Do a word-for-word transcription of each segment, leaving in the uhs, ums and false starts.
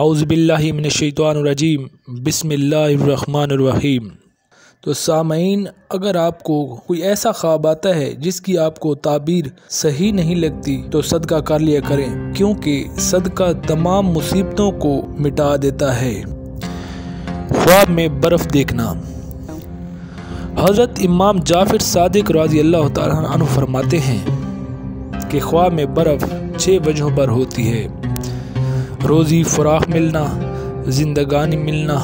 औज़ु बिल्लाहि मिनश शैतानिर रजीम बिस्मिल्लाहिर रहमानिर रहीम। तो सामीन, अगर आपको कोई ऐसा ख्वाब आता है जिसकी आपको ताबीर सही नहीं लगती तो सदका कर लिया करें, क्योंकि सदका तमाम मुसीबतों को मिटा देता है। ख्वाब में बर्फ़ देखना। हज़रत इमाम जाफ़िर सादिक रज़ी अल्लाह तआला अन्हु फरमाते हैं कि ख्वाब में बर्फ़ छः वजहों पर होती है: रोज़ी फराख मिलना, जिंदगानी मिलना,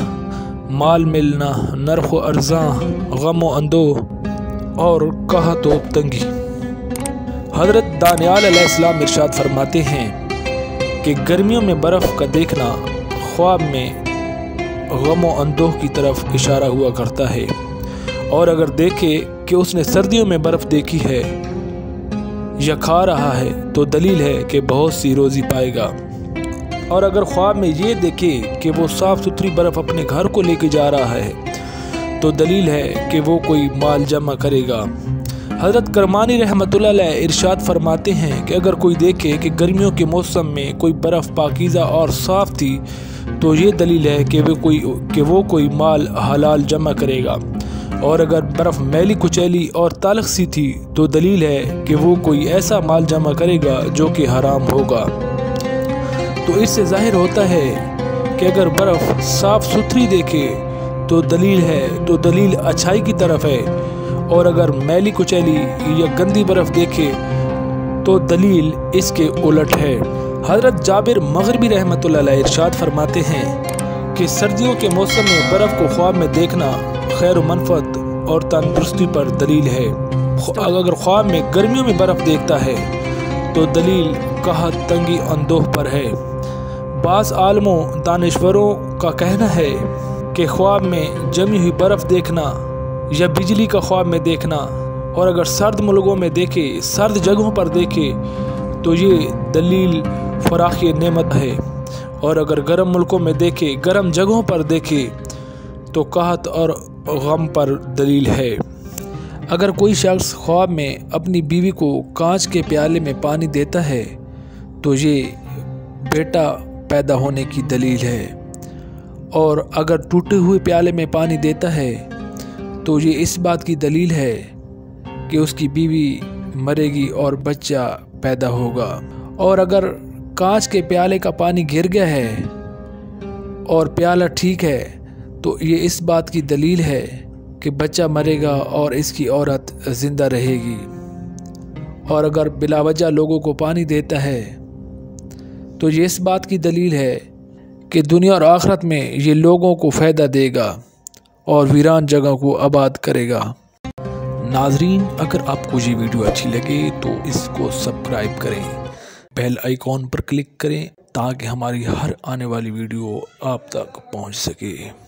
माल मिलना, नरख व अर्ज़ा, गम व अंदो और कहत व तंगी। हज़रत दानियाल अलैहिस्सलाम इरशाद फरमाते हैं कि गर्मियों में बर्फ़ का देखना ख्वाब में गम व अंदोह की तरफ इशारा हुआ करता है, और अगर देखे कि उसने सर्दियों में बर्फ़ देखी है या खा रहा है तो दलील है कि बहुत सी रोज़ी पाएगा। और अगर ख्वाब में ये देखे कि वो साफ़ सुथरी बर्फ़ अपने घर को लेके जा रहा है तो दलील है कि वो कोई माल जमा करेगा। हज़रत करमानी रहमतुल्लाह अलैह इरशाद फरमाते हैं कि अगर कोई देखे कि गर्मियों के मौसम में कोई बर्फ़ पाकीज़ा और साफ़ थी तो ये दलील है कि वो कोई कि वो कोई माल हलाल जमा करेगा, और अगर बर्फ़ मैली कुचैली और तालक सी थी तो दलील है कि वो कोई ऐसा माल जमा करेगा जो कि हराम होगा। तो इससे जाहिर होता है कि अगर बर्फ़ साफ़ सुथरी देखे तो दलील है तो दलील अच्छाई की तरफ है, और अगर मैली कुचैली या गंदी बर्फ़ देखे तो दलील इसके उलट है। हज़रत जाबिर मग़रिबी रहमतुल्लाह अलैह इरशाद फरमाते हैं कि सर्दियों के मौसम में बर्फ़ को ख्वाब में देखना खैर मनफ़त और तंदुरुस्ती पर दलील है। अगर ख्वाब में गर्मियों में बर्फ़ देखता है तो दलील कहत तंगी अंदोह पर है। बाज़ आलमों दानिश्वरों का कहना है कि ख्वाब में जमी हुई बर्फ़ देखना या बिजली का ख्वाब में देखना, और अगर सर्द मुल्कों में देखे सर्द जगहों पर देखे तो ये दलील फराखी नेमत है, और अगर गर्म मुल्कों में देखे गर्म जगहों पर देखे तो कहत और गम पर दलील है। अगर कोई शख्स ख्वाब में अपनी बीवी को कांच के प्याले में पानी देता है तो ये बेटा पैदा होने की दलील है, और अगर टूटे हुए प्याले में पानी देता है तो ये इस बात की दलील है कि उसकी बीवी मरेगी और बच्चा पैदा होगा, और अगर कांच के प्याले का पानी गिर गया है और प्याला ठीक है तो ये इस बात की दलील है कि बच्चा मरेगा और इसकी औरत ज़िंदा रहेगी, और अगर बिलावजह लोगों को पानी देता है तो ये इस बात की दलील है कि दुनिया और आखिरत में ये लोगों को फ़ायदा देगा और वीरान जगह को आबाद करेगा। नाजरीन, अगर आपको ये वीडियो अच्छी लगे तो इसको सब्सक्राइब करें, बेल आइकॉन पर क्लिक करें ताकि हमारी हर आने वाली वीडियो आप तक पहुंच सके।